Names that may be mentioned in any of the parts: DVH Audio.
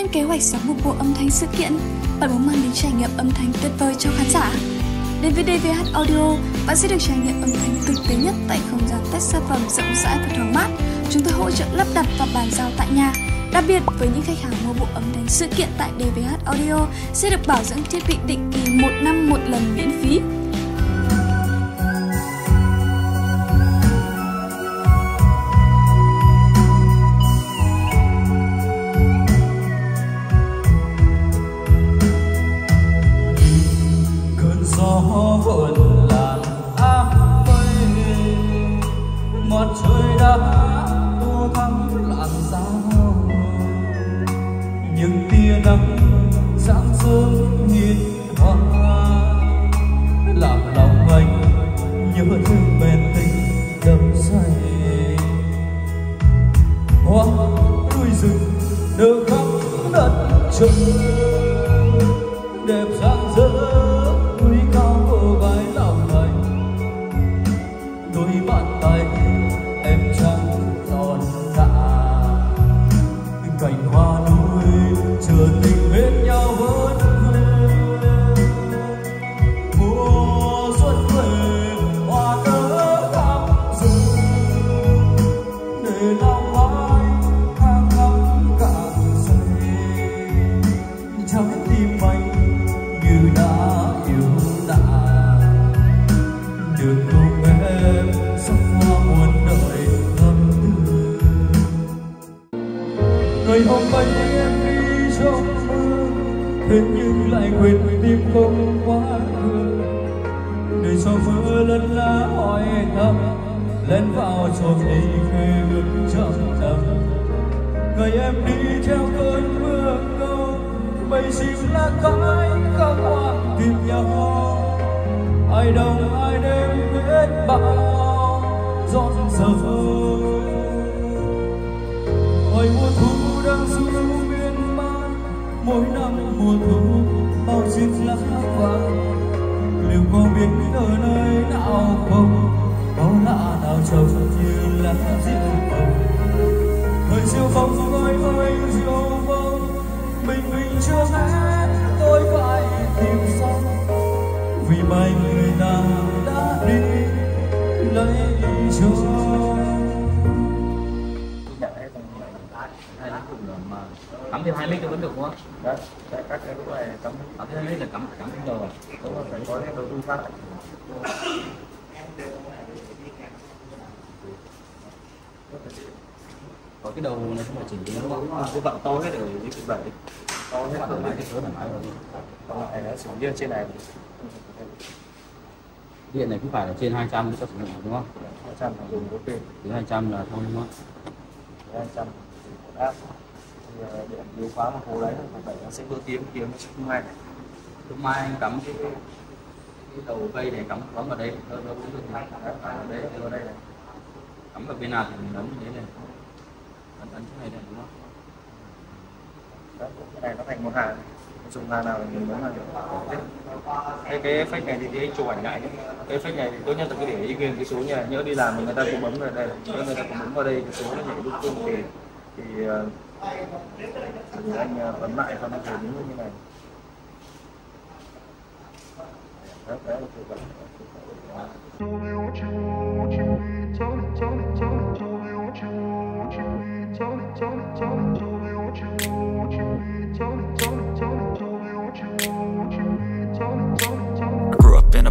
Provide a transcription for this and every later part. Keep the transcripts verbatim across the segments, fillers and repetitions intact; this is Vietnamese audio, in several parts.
lên kế hoạch sắm một bộ âm thanh sự kiện, bạn muốn mang đến trải nghiệm âm thanh tuyệt vời cho khán giả. Đến với đê vê hát Audio, bạn sẽ được trải nghiệm âm thanh thực tế nhất tại không gian test sản phẩm rộng rãi và thoáng mát. Chúng tôi hỗ trợ lắp đặt và bàn giao tại nhà. Đặc biệt với những khách hàng mua bộ âm thanh sự kiện tại đê vê hát Audio sẽ được bảo dưỡng thiết bị định kỳ một năm một lần miễn phí. Vẫn là áp mây, mặt trời đã tô thắm làn da hồng, những tia nắng rạng rỡ nhìn hoa làm lòng anh nhớ thương bên tình đậm say. Hoa núi rừng đưa khắp đất trời đẹp rạng rỡ. Người hôm nay em đi trong mơ, thế nhưng lại quên tim không quá thương. Để cho mưa lân la hỏi thăm, lén vào trộm đi khê bước trong thầm. Người em đi theo cơn mưa câu, mây chim là cái các hoa tìm nhau. Ai đông ai đêm hết bao dọn dở. Hồi mùa thu đang du miên man, mỗi năm mùa thu bao chiếc lá vàng. Liệu có biết ở nơi nào không, có lạ nào trông như lá diệu vàng. Thời diệu vong ơi ơi diệu vong, mình mình chưa hết tôi phải tìm xong. Vì mai người ta đã đi lấy cho. Cắm thêm hai lít vẫn được đúng không? Đấy, các cái lúc này cắm cắm thêm hai lít là cắm cắm thêm đầu rồi. Đúng rồi, phải có cái đầu tư phát. Có cái đầu này không phải chỉnh đúng không? Cái vặn to hết rồi, như cái bể. To hết rồi, cái thứ thoải mái rồi. Còn lại nó xuống như trên này. Điện này cũng phải là trên hai trăm cho sử dụng đúng không? hai trăm là dùng ok. Dưới hai trăm là thôi đúng không? hai trăm áp. Điện yếu quá mà cố lấy nó sẽ vô tiếng kiếm không may. Không may anh cắm cái, cái đầu cây này cắm cắm vào đây, nó nó cũng được này, vào đây, đưa vào đây này. Cắm vào bên nào thì mình ấn như thế này. Ấn ấn chỗ này này đúng không? Đó, cái này nó thành một hàng. Dùng hàng nào thì mình muốn là được. Cái cái effect này thì, thì anh chụp ảnh lại nhé. Cái effect này thì tốt nhất là cứ để ý nguyên cái số nha, nhớ đi làm người ta cũng bấm vào đây, nếu người ta cũng bấm vào đây cái số nó nhảy lung tung thì thì anh bấm lại cho nó về đúng như này. Đấy, đấy, I grew up in a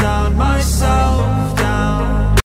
down, myself down.